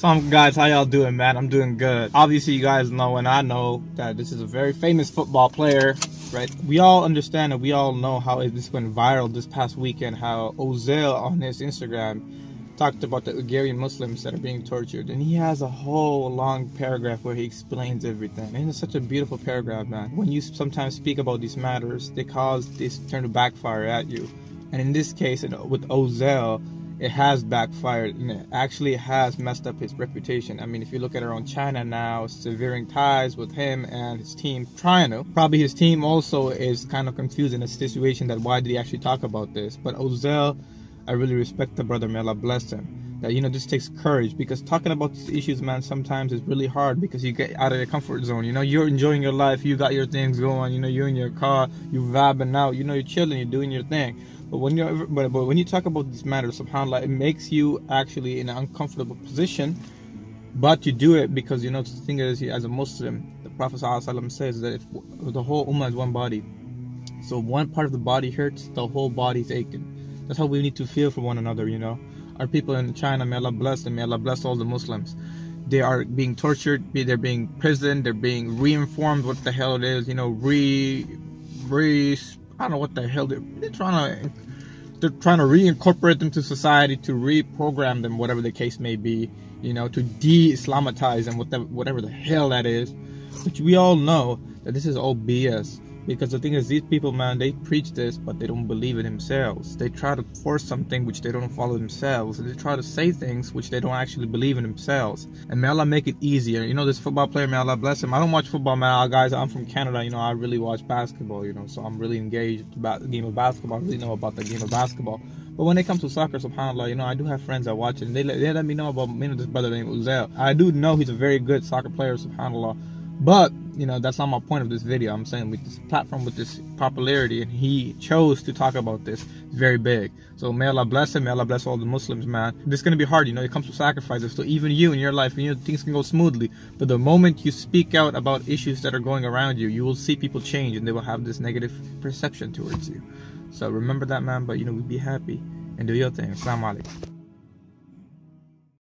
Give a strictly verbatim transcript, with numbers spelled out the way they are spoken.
Some guys, how y'all doing, man? I'm doing good. Obviously, you guys know and I know that this is a very famous football player, right? We all understand and we all know how it, this went viral this past weekend, how Ozil on his Instagram talked about the Uyghur Muslims that are being tortured. And he has a whole long paragraph where he explains everything. And it's such a beautiful paragraph, man. When you sometimes speak about these matters, they cause this turn to backfire at you. And in this case, with Ozil, it has backfired, and it actually has messed up his reputation. I mean, if you look at around China now, severing ties with him and his team trying to. Probably his team also is kind of confused in a situation that why did he actually talk about this? But Ozil, I really respect the brother, may Allah bless him. That, you know, this takes courage, because talking about these issues, man, sometimes is really hard because you get out of your comfort zone. You know, you're enjoying your life, you got your things going, you know, you're in your car, you're vibing out, you know, you're chilling, you're doing your thing. But when you but, but when you talk about these matters, subhanAllah, it makes you actually in an uncomfortable position. But you do it because, you know, the thing is, as a Muslim, the Prophet ﷺ says that if the whole ummah is one body, so one part of the body hurts, the whole body's aching. That's how we need to feel for one another, you know. Our people in China, may Allah bless them, may Allah bless all the Muslims. They are being tortured, they're being imprisoned, they're being reinformed what the hell it is, you know, re... re I don't know what the hell they're, they're trying to. They're trying to reincorporate them to society, to reprogram them, whatever the case may be. You know, to de-Islamatize them, whatever, whatever the hell that is. Which we all know that this is all B S. Because the thing is, these people, man, they preach this, but they don't believe it themselves. They try to force something which they don't follow themselves. They try to say things which they don't actually believe in themselves. And may Allah make it easier. You know, this football player, may Allah bless him. I don't watch football, man. Guys, I'm from Canada. You know, I really watch basketball, you know. So I'm really engaged about the game of basketball. I really know about the game of basketball. But when it comes to soccer, subhanAllah, you know, I do have friends that watch it. And they let, they let me know about, you know, this brother named Ozil. I do know he's a very good soccer player, subhanAllah. But, you know, that's not my point of this video. I'm saying with this platform, with this popularity, and he chose to talk about this, it's very big. So may Allah bless him, may Allah bless all the Muslims, man. This is going to be hard, you know, it comes with sacrifices. So even you in your life, you know, things can go smoothly. But the moment you speak out about issues that are going around you, you will see people change and they will have this negative perception towards you. So remember that, man, but, you know, we'd be happy and do your thing. Assalamu alaikum.